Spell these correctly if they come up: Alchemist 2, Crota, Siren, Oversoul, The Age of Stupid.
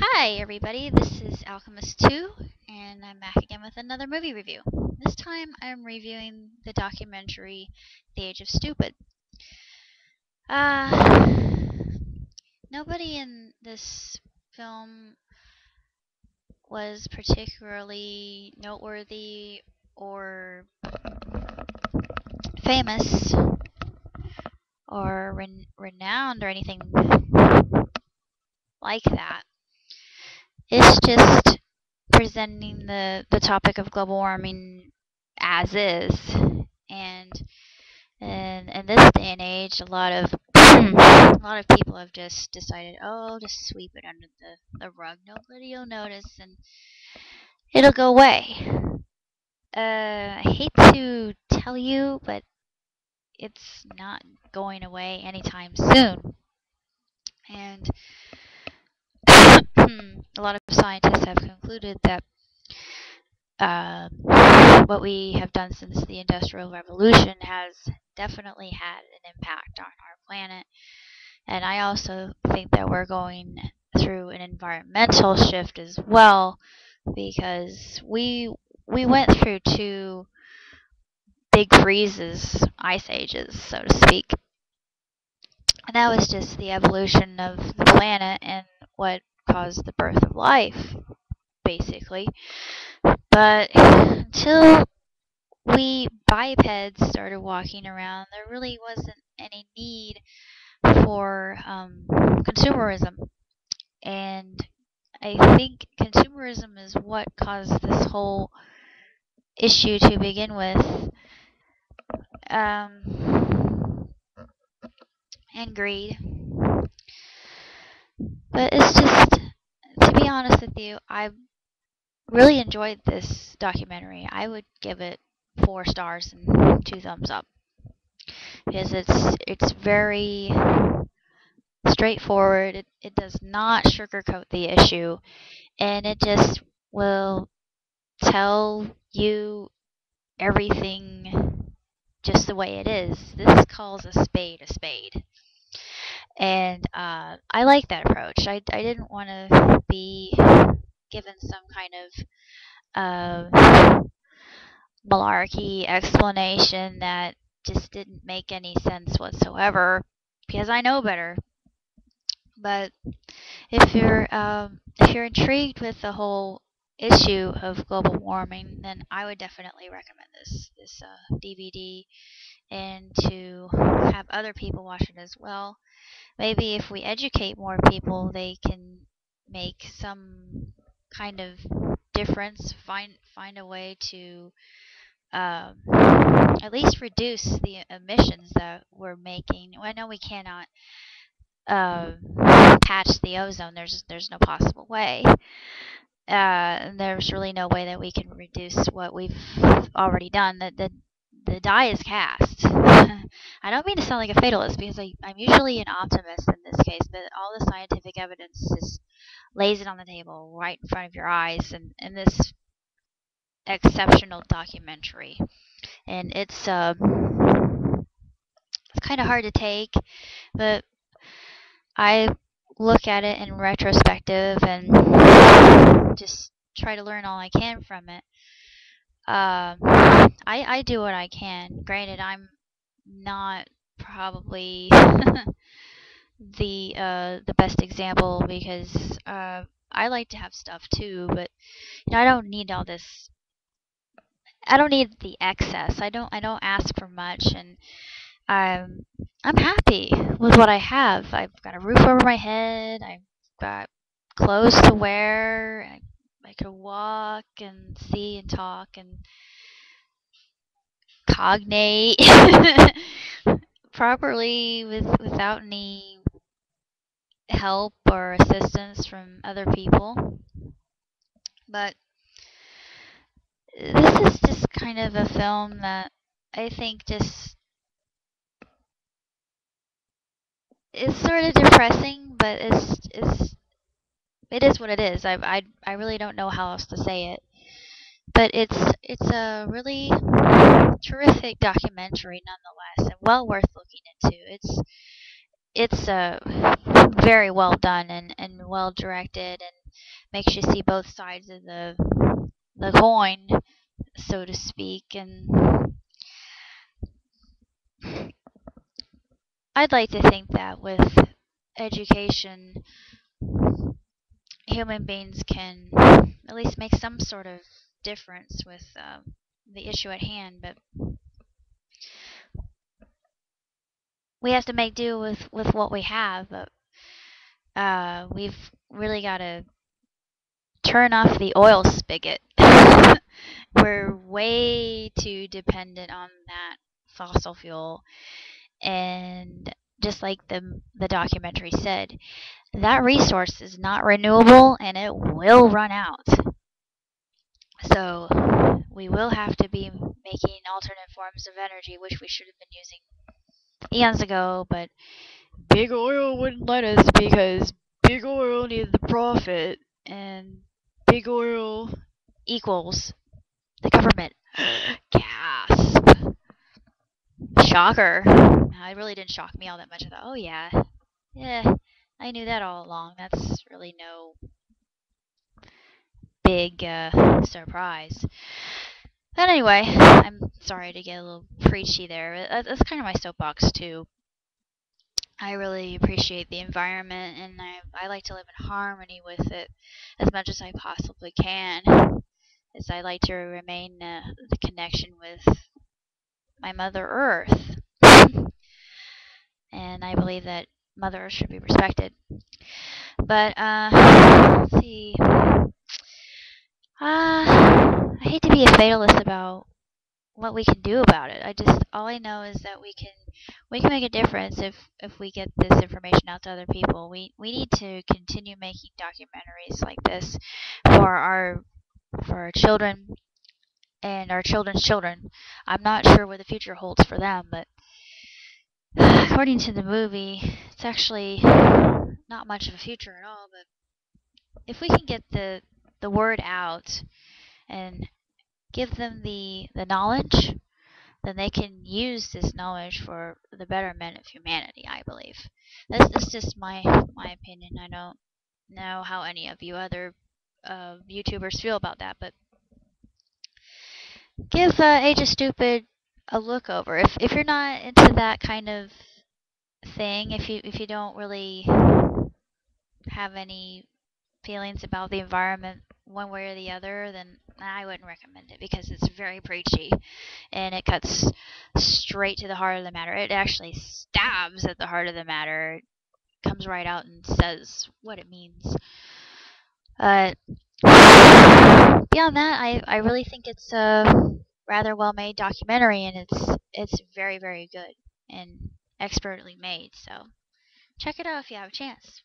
Hi everybody, this is Alchemist 2, and I'm back again with another movie review. This time I'm reviewing the documentary, The Age of Stupid. Nobody in this film was particularly noteworthy or famous or renowned or anything like that. It's just presenting the topic of global warming as is, and in this day and age, a lot of people have just decided, oh, just sweep it under the rug. Nobody'll notice, and it'll go away. I hate to tell you, but it's not going away anytime soon, and a lot of scientists have concluded that what we have done since the Industrial Revolution has definitely had an impact on our planet. And I also think that we're going through an environmental shift as well, because we went through two big freezes, ice ages, so to speak. And that was just the evolution of the planet and what caused the birth of life, basically. But until we bipeds started walking around, there really wasn't any need for consumerism. And I think consumerism is what caused this whole issue to begin with. And greed. But it's just, to be honest with you, I really enjoyed this documentary. I would give it 4 stars and 2 thumbs up, because it's very straightforward. It does not sugarcoat the issue, and it just will tell you everything just the way it is. This calls a spade a spade. And I like that approach. I didn't want to be given some kind of malarkey explanation that just didn't make any sense whatsoever, because I know better. But if you're intrigued with the whole issue of global warming, then I would definitely recommend this DVD, and to have other people watch it as well. Maybe if we educate more people, they can make some kind of difference, find a way to at least reduce the emissions that we're making. I know we cannot patch the ozone. There's no possible way. And there's really no way that we can reduce what we've already done. The die is cast. I don't mean to sound like a fatalist, because I'm usually an optimist in this case, but all the scientific evidence just lays it on the table right in front of your eyes in this exceptional documentary. And it's kind of hard to take, but I look at it in retrospective and just try to learn all I can from it. I do what I can. Granted, I'm not probably the best example, because I like to have stuff too, but you know, I don't need all this. I don't need the excess. I don't ask for much, and I'm happy with what I have. I've got a roof over my head. I've got clothes to wear. I could walk and see and talk and cognate properly without any help or assistance from other people. But this is just kind of a film that I think just is sort of depressing, but it is what it is. I really don't know how else to say it, but it's a really terrific documentary nonetheless, and well worth looking into. It's very well done and well directed, and makes you see both sides of the coin, so to speak. And I'd like to think that with education, human beings can at least make some sort of difference with the issue at hand, but we have to make do with what we have. But we've really got to turn off the oil spigot. We're way too dependent on that fossil fuel, and just like the documentary said, that resource is not renewable and it will run out. So we will have to be making alternate forms of energy, which we should have been using eons ago, but big oil wouldn't let us because big oil needed the profit, and big oil equals the government. Gasp. Shocker. It really didn't shock me all that much. I thought, oh yeah, I knew that all along. That's really no big surprise. But anyway, I'm sorry to get a little preachy there. That's kind of my soapbox too. I really appreciate the environment, and I like to live in harmony with it as much as I possibly can, as I like to remain the connection with my Mother Earth. And I believe that Mother Earth should be respected. But let's see. I hate to be a fatalist about what we can do about it. All I know is that we can make a difference if we get this information out to other people. We need to continue making documentaries like this for our children and our children's children. I'm not sure what the future holds for them, but according to the movie, it's actually not much of a future at all. But if we can get the word out and give them the knowledge, then they can use this knowledge for the betterment of humanity, I believe. That's just my opinion. I don't know how any of you other YouTubers feel about that, but give Age of Stupid a look over. If you're not into that kind of thing, if you don't really have any feelings about the environment one way or the other, then I wouldn't recommend it, because it's very preachy and it cuts straight to the heart of the matter. It actually stabs at the heart of the matter. It comes right out and says what it means. Beyond that, I really think it's a rather well-made documentary, and it's very, very good and expertly made. So check it out if you have a chance.